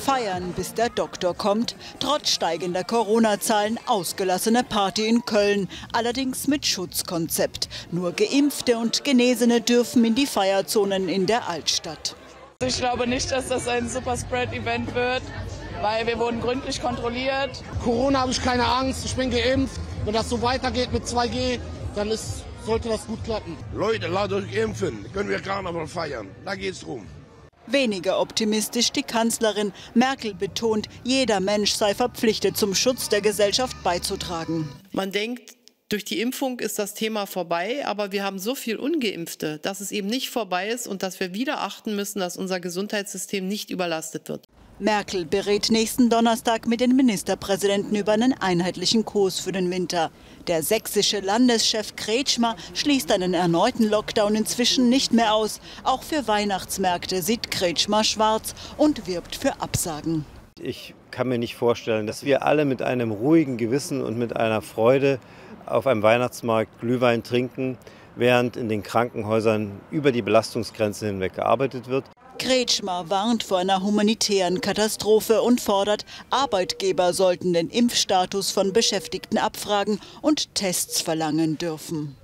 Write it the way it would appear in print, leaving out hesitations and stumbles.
Feiern, bis der Doktor kommt. Trotz steigender Corona-Zahlen ausgelassene Party in Köln. Allerdings mit Schutzkonzept. Nur Geimpfte und Genesene dürfen in die Feierzonen in der Altstadt. Ich glaube nicht, dass das ein Superspread-Event wird, weil wir wurden gründlich kontrolliert. Corona habe ich keine Angst, ich bin geimpft. Wenn das so weitergeht mit 2G, dann sollte das gut klappen. Leute, lasst euch impfen, können wir Karneval feiern. Da geht's drum. Weniger optimistisch die Kanzlerin. Merkel betont, jeder Mensch sei verpflichtet, zum Schutz der Gesellschaft beizutragen. Man denkt, durch die Impfung ist das Thema vorbei, aber wir haben so viel Ungeimpfte, dass es eben nicht vorbei ist und dass wir wieder achten müssen, dass unser Gesundheitssystem nicht überlastet wird. Merkel berät nächsten Donnerstag mit den Ministerpräsidenten über einen einheitlichen Kurs für den Winter. Der sächsische Landeschef Kretschmer schließt einen erneuten Lockdown inzwischen nicht mehr aus. Auch für Weihnachtsmärkte sieht Kretschmer schwarz und wirbt für Absagen. Ich kann mir nicht vorstellen, dass wir alle mit einem ruhigen Gewissen und mit einer Freude auf einem Weihnachtsmarkt Glühwein trinken, während in den Krankenhäusern über die Belastungsgrenze hinweg gearbeitet wird. Kretschmer warnt vor einer humanitären Katastrophe und fordert, Arbeitgeber sollten den Impfstatus von Beschäftigten abfragen und Tests verlangen dürfen.